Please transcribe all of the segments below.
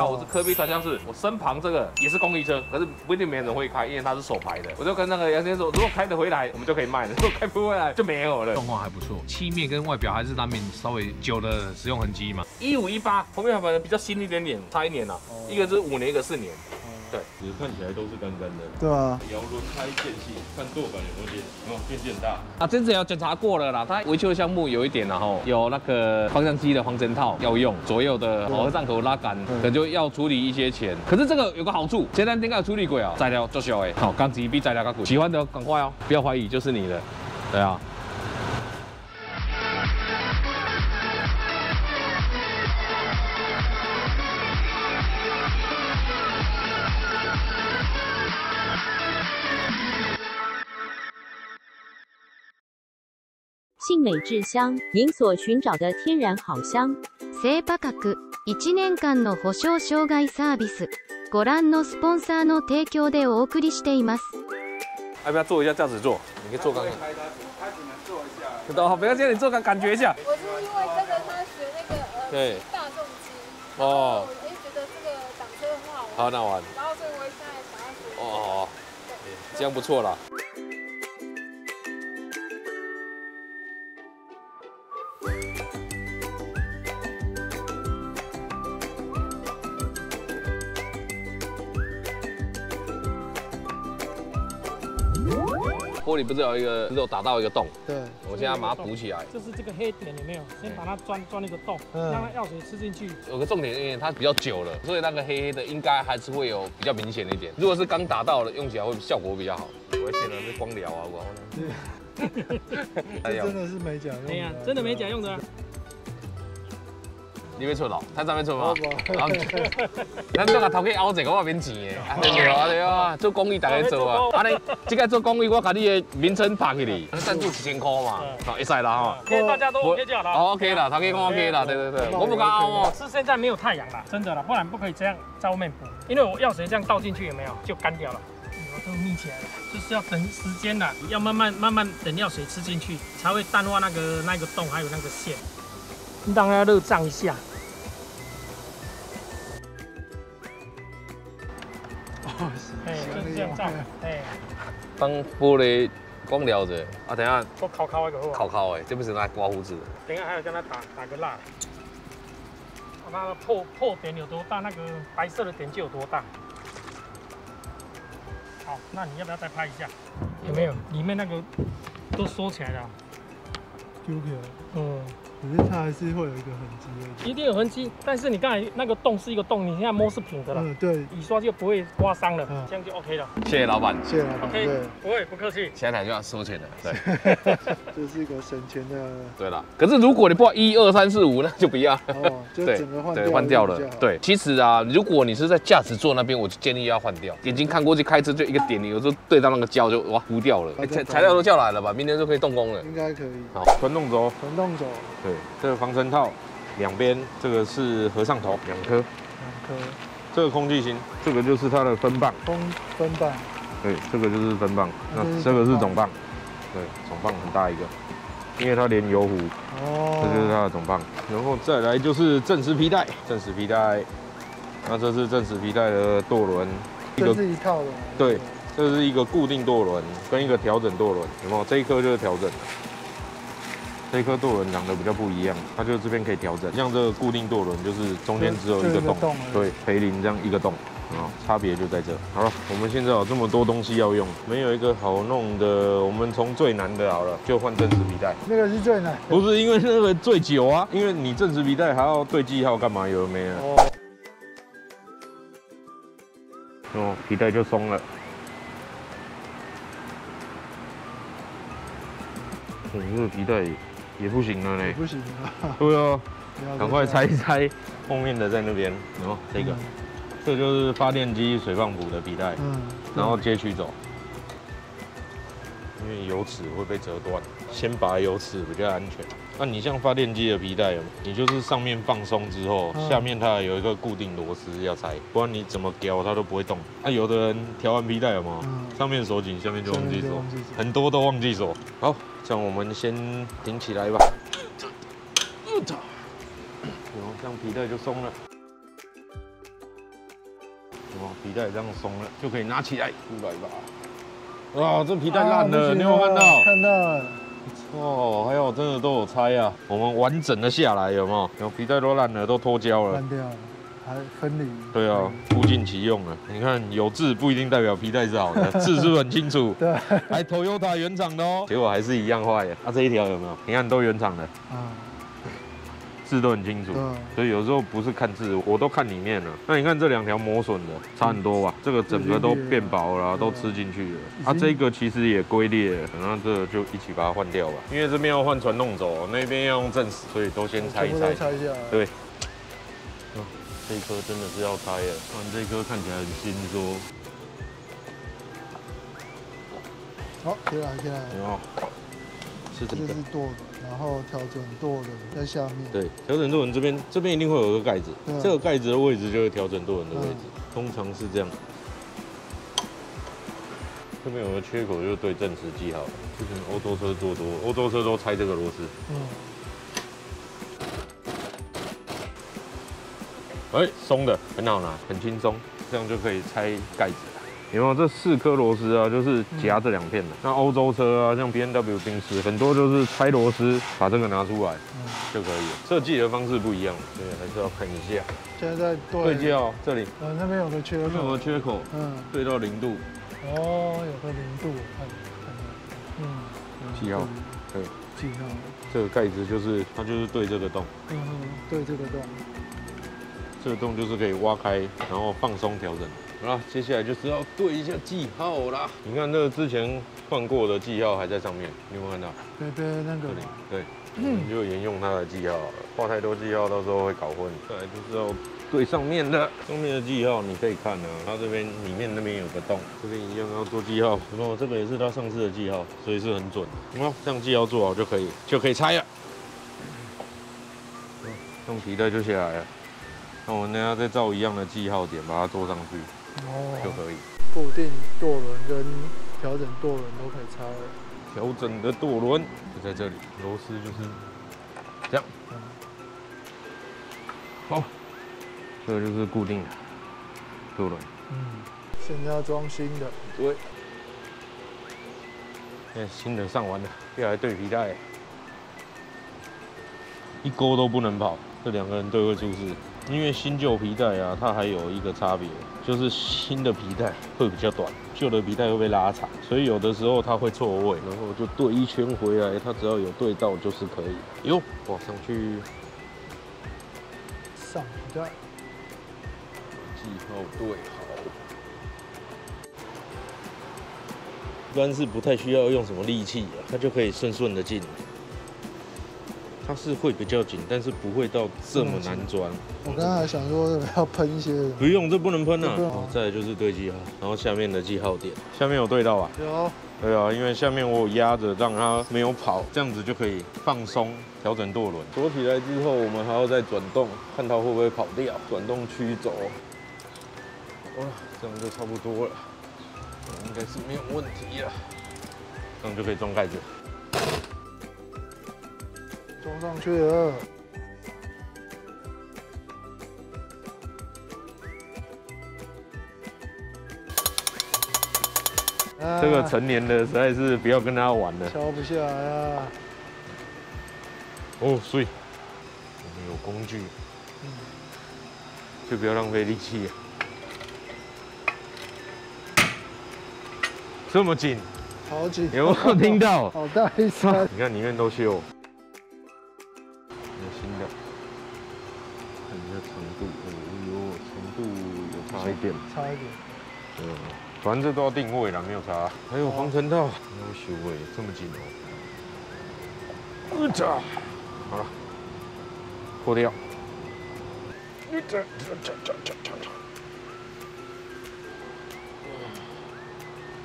好，我是科比传教士，我身旁这个也是公益车，可是不一定没人会开，因为它是手排的。我就跟那个杨先生说，如果开得回来，我们就可以卖了；如果开不回来，就没有了。状况还不错，漆面跟外表还是难免稍微久的使用痕迹嘛。1518后面反正比较新一点点，差一年啦、啊，一个是5年，一个4年。 对，其实看起来都是干干的。对啊，摇轮胎间隙，看舵杆有没有变，有没有变大啊？这次有检查过了啦，它维修的项目有一点啦吼，有那个方向机的防尘套要用，左右的合上口拉杆，可能就要处理一些钱。可是这个有个好处，前两天刚处理过啊，材料足少的，好，钢筋比材料较贵，喜欢的赶快哦，不要怀疑就是你的，对啊。 信美制香，您所寻找的天然好香。低価格、1年間の保証障害サービス、ご覧のスポンサーの提供でお送りしています。要不要坐一下驾驶座？你可以坐看看。他只能坐一下。等等，不要这样，你坐感觉一下。我是因为跟着他学那个对大众机，哦，我就觉得这个挡车很好玩。好那玩。然后所以我现在想要学。哦，这样不错啦。 玻璃不是有一个，只有打到一个洞。对，我现在把它补起来。就是这个黑点有没有？先把它钻一个洞，让它药水吃进去。有个重点，因为它比较久了，所以那个黑黑的应该还是会有比较明显一点。如果是刚打到了，用起来会效果比较好。我显然是光疗啊，我。这真的是美甲用的。哎呀，真的美甲用的。你没错了，他上面错吗？咱这个头去凹一个，我免钱的。对啊，做公益大家做啊。啊，你这个做公益，我把你的名称拍起哩，赞助1000块嘛，好，可以啦哈。大家都 OK 就好了。OK 了，头去看 OK 了，对对对。我不敢凹哦，是现在没有太阳啦，真的啦，不然不可以这样在外面补，因为我药水这样倒进去有没有就干掉了，都密起来了，就是要等时间啦，要慢慢等药水吃进去，才会淡化那个洞还有那个线。 让它热胀一下。哦，哎，就是这样胀，哎。当玻璃光疗着，啊，等一下。我烤一个。烤哎，这不是拿来刮胡子的。等一下还要跟它打个蜡。那个破点有多大？那个白色的点就有多大。好，那你要不要再拍一下？有没有？里面那个都缩起来了。丢掉了。嗯。 可是它还是会有一个痕迹，一定有痕迹。但是你刚才那个洞是一个洞，你现在摸是平的了，嗯，对，雨刷就不会刮伤了，这样就 OK 了。谢谢老板，谢谢老板， OK， 不会，不客气。现在就要收钱了，对，这是一个省钱的。对了，可是如果你不1、2、3、4、5，那就不要，哦，就整个换掉了。对，其实啊，如果你是在驾驶座那边，我就建议要换掉。眼睛看过去开车就一个点，你有时候对到那个胶就哇糊掉了。材料都叫来了吧？明天就可以动工了，应该可以。好，传动轴。 对，这个防尘套两边，这个是合上头2颗，这个空气芯，这个就是它的分棒，分棒，对，这个就是分棒，那这个是总棒，对，总棒很大一个，因为它连油壶，哦，这就是它的总棒，然后再来就是正时皮带，那这是正时皮带的舵轮，这是一套的，对，这是一个固定舵轮跟一个调整舵轮，有没有？这一颗就是调整。 这颗舵轮长得比较不一样，它就这边可以调整，像这个固定舵轮就是中间只有一个洞，对，培林这样一个洞，啊，差别就在这。好了，我们现在有这么多东西要用，没有一个好弄的，我们从最难的好了，就换正时皮带。那个是最难，不是因为那个最久啊，因为你正时皮带还要对记号干嘛？有没有？哦，皮带就松了。 这个皮带也不行了嘞，不行啊！对啊，赶快拆一拆，后面的在那边。然后这个，这就是发电机水泵浦的皮带，然后接取走，因为油尺会被折断，先拔油尺比较安全。那你像发电机的皮带，你就是上面放松之后，下面它有一个固定螺丝要拆，不然你怎么挑它都不会动。那有的人调完皮带有没有？上面锁紧，下面就忘记锁，很多都忘记锁。好。 这样我们先顶起来吧，然后这样皮带就松了。哦，皮带也这样松了，就可以拿起来出来吧。哇，这皮带烂了，你有看到？看到了。哦，还好真的都有拆啊，我们完整的下来有没有？有皮带都烂了，都脱胶了。烂掉了。 还分离？对啊，物尽其用了。你看有字不一定代表皮带是好的，字是不是很清楚？对，还 Toyota 原厂的哦，结果还是一样坏的。啊，这一条有没有？你看都原厂的，啊，字都很清楚。所以有时候不是看字，我都看里面了。那你看这两条磨损的差很多吧？这个整个都变薄了，都吃进去了。啊，这个其实也龟裂了，那这个就一起把它换掉吧。因为这边要换传动轴，那边要用正时，所以都先拆一拆。对。 这一颗真的是要拆耶，不然这一颗看起来很新说。好，接下来，接下来。哦，是这个。这是舵轮，然后调整舵轮在下面。对，调整舵轮这边，这边一定会有一个盖子，这个盖子的位置就是调整舵轮的位置，通常是这样。这边有个缺口，就对正时记好了。之前欧洲车做多，欧洲车都拆这个螺丝。嗯。 哎，松的很好拿，很轻松，这样就可以拆盖子了。有没有这4颗螺丝啊？就是夹这两片的。那欧洲车啊，像 BMW 宾士，很多就是拆螺丝，把这个拿出来就可以了。设计的方式不一样，对，还是要看一下。现在对接哦，这里，那边有个缺口，有个缺口，嗯，对到0度。哦，有个0度，看，嗯，记号，对，记号。这个盖子就是它就是对这个洞，嗯，对这个洞。 这个洞就是可以挖开，然后放松调整。好啦，接下来就是要对一下记号啦。你看这个之前换过的记号还在上面，你有没有看到？对对，那个。对，你就沿用它的记号，画太多记号到时候会搞混。再来就是要对上面的，上面的记号你可以看啊，它这边里面那边有个洞，这边一样要做记号。哦，这个也是它上次的记号，所以是很准。好，这样记号做好就可以，就可以拆了。用皮带就下来了。 那我们等下再照一样的记号点，把它做上去，就可以。固定舵轮跟调整舵轮都可以拆了。调整的舵轮就在这里，螺丝就是这样。好，这个就是固定的舵轮。嗯，现在要装新的。对。哎，新的上完了，要来对皮带，一勾都不能跑，这两个人对会出事。 因为新旧皮带啊，它还有一个差别，就是新的皮带会比较短，旧的皮带会被拉长，所以有的时候它会错位，然后就对一圈回来，它只要有对到就是可以。哟，哇，上去，上皮带，记号对好，一般是不太需要用什么力气啊，它就可以顺顺的进。 它是会比较紧，但是不会到这么难钻。我刚才想说要喷一些，不用，这不能喷啊。哦，再来就是对记号，然后下面的记号点，下面有对到啊？有。对啊，因为下面我有压着，让它没有跑，这样子就可以放松调整舵轮。锁起来之后，我们还要再转动，看它会不会跑掉，转动驱走。好了，这样就差不多了，应该是没有问题了。这样就可以装盖子。 装上去了，这个成年的实在是不要跟他玩了，敲不下来啊。哦，所以我们有工具，就不要浪费力气。这么紧，好紧，有没有听到？好大一声！你看里面都锈。 差一点，差一点。对，反正这都要定位啦，没有差。还有防尘套，没有修哎，这么紧哦。一扎，好了，破掉。一扎，扎。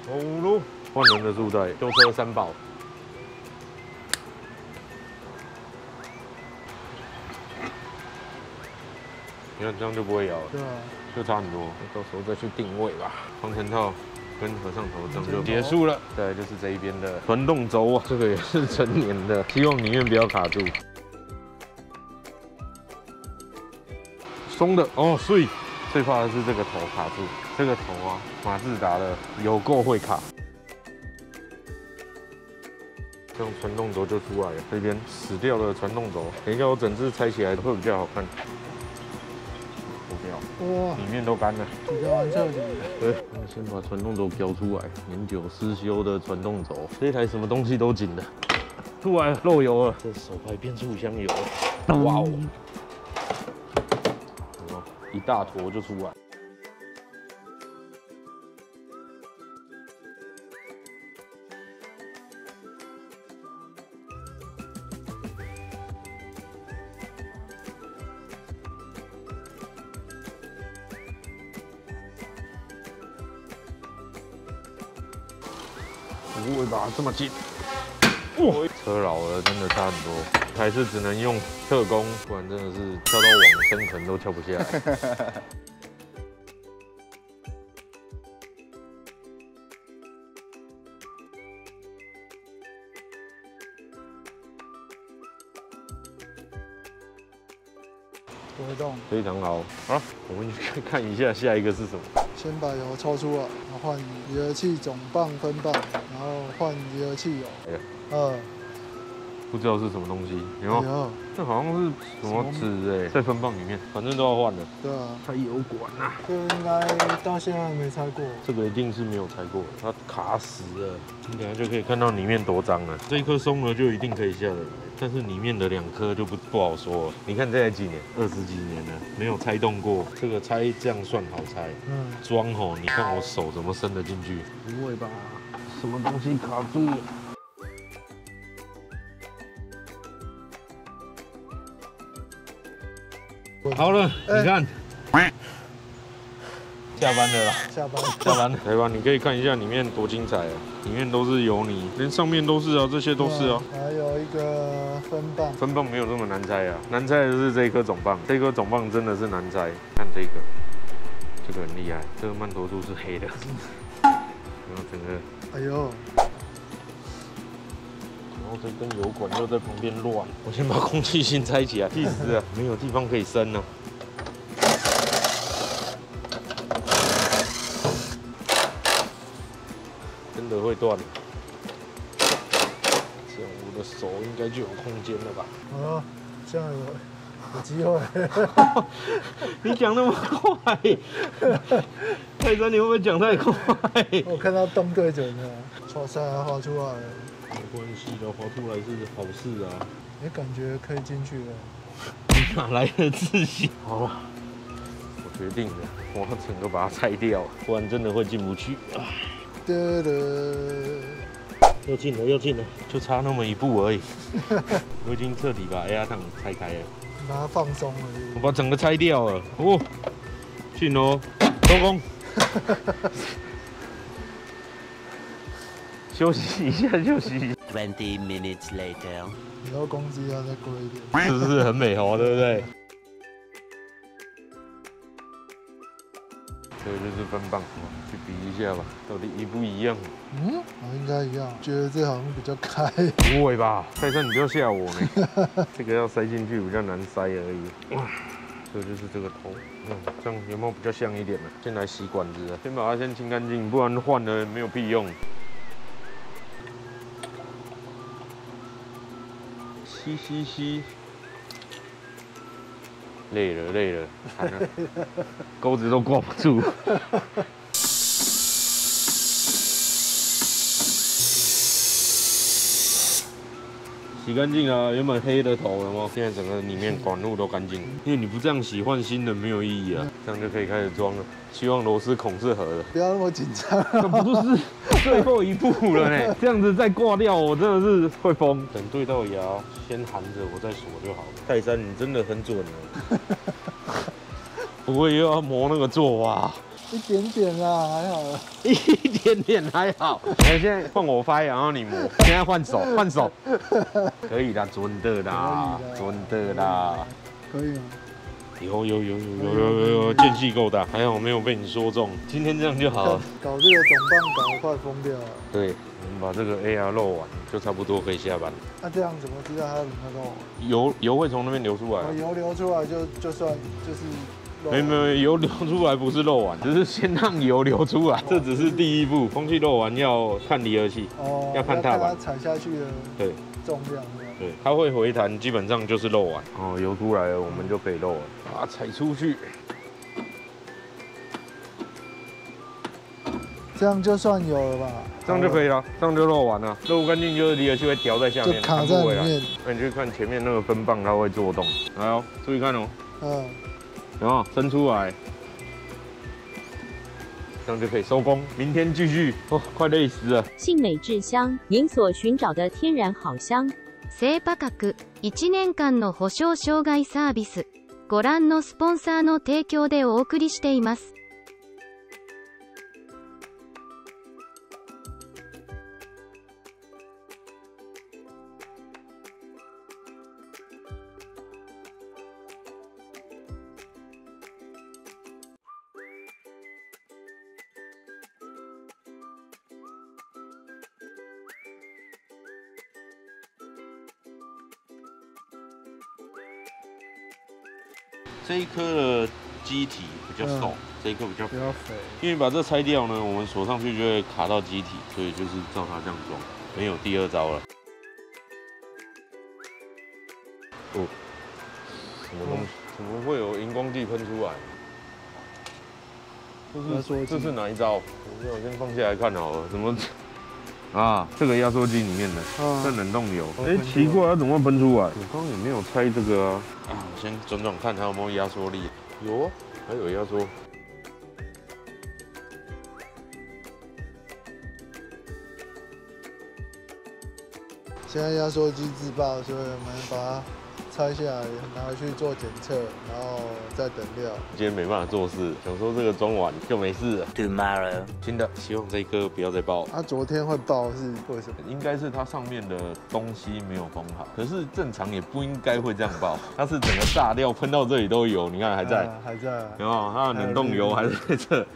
好喽，换人的束带，修车三宝。 你看这样就不会摇了，对啊，就差很多。到时候再去定位吧。防尘套跟合上头这样就结束了。再来就是这一边的传动轴啊，这个也是成年的，希望里面不要卡住。松的哦，所以最怕的是这个头卡住。这个头啊，马自达的有够会卡。这种传动轴就出来了，这边死掉的传动轴，等一下我整只拆起来会比较好看。不要，哇，里面都干了。你开玩笑的。对，先把传动轴标出来，年久失修的传动轴，这台什么东西都紧的。 出来漏油了，这手排变醋香油了，哇哦！一大坨就出来。不会吧，这么近？ 车老了，真的差很多，还是只能用特工，不然真的是跳到往深坑都跳不下来。不会动，非常好。好了，我们去看一下下一个是什么。 先把油抽出了，然后换离合器总泵分泵，然后换离合器油。不知道是什么东西，有没有？这好像是什么纸哎，在分泵里面，反正都要换的。对啊，拆油管啊，这应该到现在没拆过。这个一定是没有拆过，它卡死了。你等下就可以看到里面多脏了。这一颗松了就一定可以下得来，但是里面的两颗就不好说了。你看这才几年，20几年了，没有拆动过。这个拆这样算好拆，装吼，你看我手怎么伸得进去？不会吧？什么东西卡住了？ 好了，你看，下班了啦，下班了，来吧，你可以看一下里面多精彩啊，里面都是油泥，连上面都是啊，这些都是啊。还有一个分泵，分泵没有这么难拆啊，难拆的是这一颗总泵，这颗总泵真的是难拆。看这个，这个很厉害，这个曼陀珠是黑的，然后整个，哎呦，然后这根油管又在旁边乱。 我先把空气先拆起来，气死了，没有地方可以伸了。真的会断。这样我的手应该就有空间了吧？啊，这样有机会。你讲那么快，泰山你会不会讲太快？我看到动对准了，错塞还滑出来了。 没关系的，滑出来是好事啊！也感觉可以进去了。你哪来的自信？好了，我决定了，我要整个把它拆掉，不然真的会进不去。又进了，又进了，就差那么一步而已。我已经彻底把压烫拆开了，把它放松了。我把整个拆掉了。哦，进哦，收工。休息一下，休息一下。20 minutes later， 以后工资要再贵一点，是不是很美好，对不对？这个就是分泵，去比一下吧，到底一不一样？嗯，我应该一样，觉得这好像比较开。不会吧？泰山，你不要吓我呢。这个要塞进去比较难塞而已。这个就是这个头，这样有没有比较像一点呢？先来洗管子，先把它先清干净，不然换了没有屁用。 吸，累了，惨了，钩子都挂不住。洗干净了，原本黑的头了吗？现在整个里面管路都干净，因为你不这样洗换新的没有意义啊。这样就可以开始装了。希望螺丝孔是合的。不要那么紧张，这不是。 最后一步了呢，这样子再挂掉，我真的是会疯。等对到牙，先含着我再锁就好了。泰山，你真的很准了。不会又要磨那个座吧？一点点啦，还好啦。一点点还好。哎，现在换我拍，然后你磨。现在换手，换手。可以啦，准的啦，准的啦。可以吗？ 有，间隙够大，还好没有被你说中。今天这样就好了。搞这个总棒搞得快疯掉了。对，我们把这个 AR 漏完，就差不多可以下班了。那这样怎么知道它有没有漏？油会从那边流出来。油流出来就算就是没有，油流出来不是漏完，只是先让油流出来，这只是第一步。空气漏完要看离合器，哦，要看踏板踩下去的对重量，对，它会回弹，基本上就是漏完。哦，油出来了，我们就可以漏完，把它踩出去。 这样就算有了吧，这样就可以了，这样就漏完了。漏不干净就是离合器会掉在下面，就卡在里面。那你去看前面那个分泵，它会做动。来哦，注意看哦。嗯。然后伸出来，这样就可以收工。明天继续。哦，快累死了。信美制香，您所寻找的天然好香。正価格1年間の保証障害サービス。ご覧のスポンサーの提供でお送りしています。这一颗的机体比较瘦，这一颗比较肥，因为把这拆掉呢，我们锁上去就会卡到机体，所以就是照它这样装，没有第二招了。哦，什么东西？怎么会有荧光剂喷出来？这是哪一招？我先放下来看好了，怎么？ 啊，这个压缩机里面的，这冷冻油，哎，奇怪，它怎么喷出来？我刚刚也没有拆这个啊。啊，我先转看它有没有压缩力。有，还有压缩。现在压缩机自爆，所以我们把它拆下来，拿去做检测，然后再等料。今天没办法做事，想说这个装完就没事了。Tomorrow， 真的希望这一颗不要再爆。它昨天会爆是为什么？应该是它上面的东西没有封好，可是正常也不应该会这样爆。它是整个炸料喷到这里都有，你看还在，还在，有没有？它的冷冻油还在这，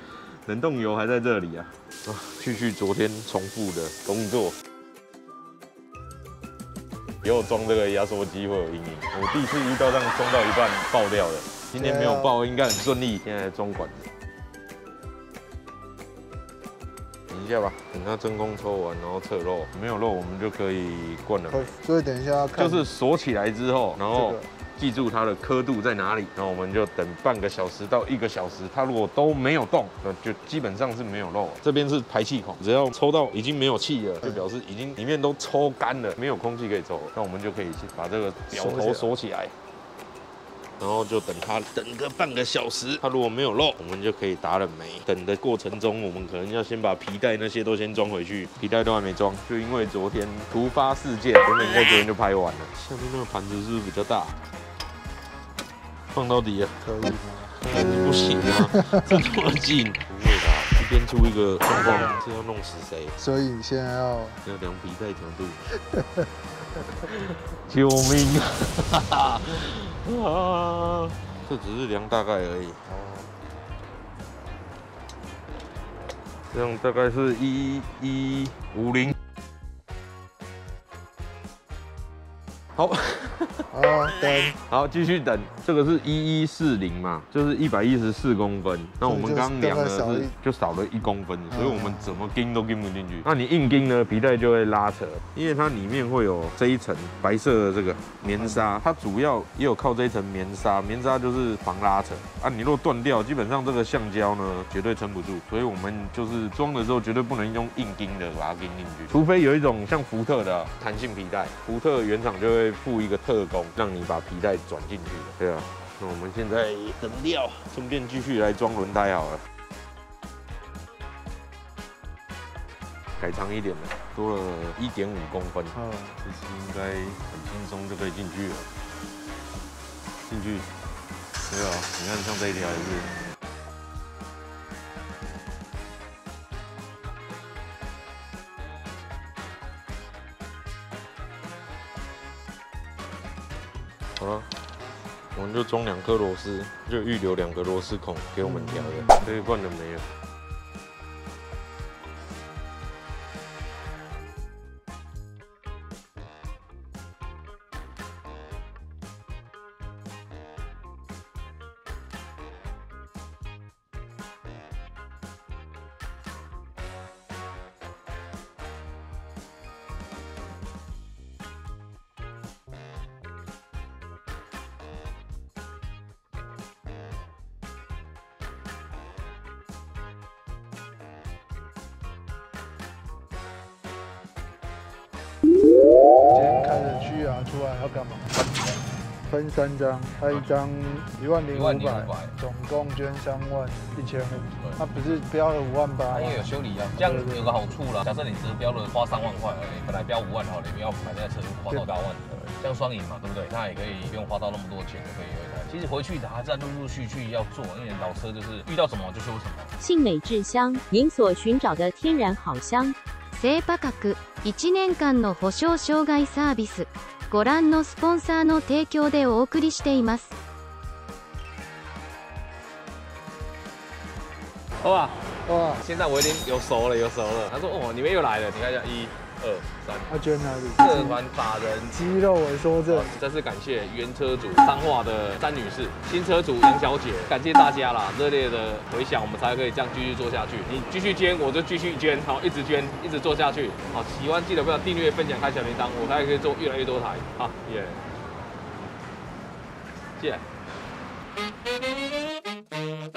冷冻油还在这里啊。啊，去昨天重复的工作。 以后装这个压缩机会有阴影。我第一次遇到这样装到一半爆掉的，今天没有爆，应该很顺利。现在装管子，等一下吧，等它真空抽完，然后测漏，没有漏我们就可以灌了。所以等一下看，就是锁起来之后，然后记住它的刻度在哪里，然后我们就等半个小时到1个小时，它如果都没有动，那就基本上是没有漏。这边是排气孔，只要抽到已经没有气了，就表示已经里面都抽干了，没有空气可以抽，那我们就可以把这个表头锁起来，然后就等它等个半个小时，它如果没有漏，我们就可以打冷媒。等的过程中，我们可能要先把皮带那些都先装回去，皮带都还没装，就因为昨天突发事件，我们应该昨天就拍完了。下面那个盘子是不是比较大？ 放到底啊，可以吗？不行啊，这么近，不会吧？一边出一个状况，这要弄死谁？所以你现在要量皮带长度。救命啊！啊，这只是量大概而已。这样大概是1150。好。 哦，等，好，继续等。这个是1140嘛，就是114公分。那我们刚量的是就少了1公分，所以我们怎么钉都钉不进去。那你硬钉呢，皮带就会拉扯，因为它里面会有这一层白色的这个棉纱，它主要也有靠这一层棉纱，棉纱就是防拉扯啊。你若断掉，基本上这个橡胶呢绝对撑不住，所以我们就是装的时候绝对不能用硬钉的把它钉进去，除非有一种像福特的弹性皮带，福特原厂就会附一个特工。 让你把皮带转进去的，对啊。那我们现在等料，顺便继续来装轮胎好了。改长一点的，多了1.5公分，嗯，这次应该很轻松就可以进去了。进去，对啊，你看像这一条也是。 好了，我们就装2颗螺丝，就预留2个螺丝孔给我们调的，这一罐就没了。出来要干嘛？分三张，他一张10500，总共捐31500。他不是标了58000，因为有修理啊。这样有个好处啦，假设你只标了花3万块而已，本来标5万好了，你要买那车花到8万，这样双赢嘛，对不对？那也可以不用花到那么多钱，可以有一台。其实回去还是陆续要做，因为老车就是遇到什么就修什么。信美制香，您所寻找的天然好香。低価格1年間の保証障害サービス、ご覧のスポンサーの提供でお送りしています。哇哇！现在我已经有熟了。他说哦，你们又来了，你看一下1、2、3。他捐哪里？社团法人肌肉萎缩症。真是感谢原车主彰化的詹女士、新车主杨小姐，感谢大家啦！热烈的回响，我们才可以这样继续做下去。你继续捐，我就继续捐，好，一直捐，一直做下去。好，喜欢记得不要订阅、分享、开小铃铛，我才可以做越来越多台。好，耶！谢谢。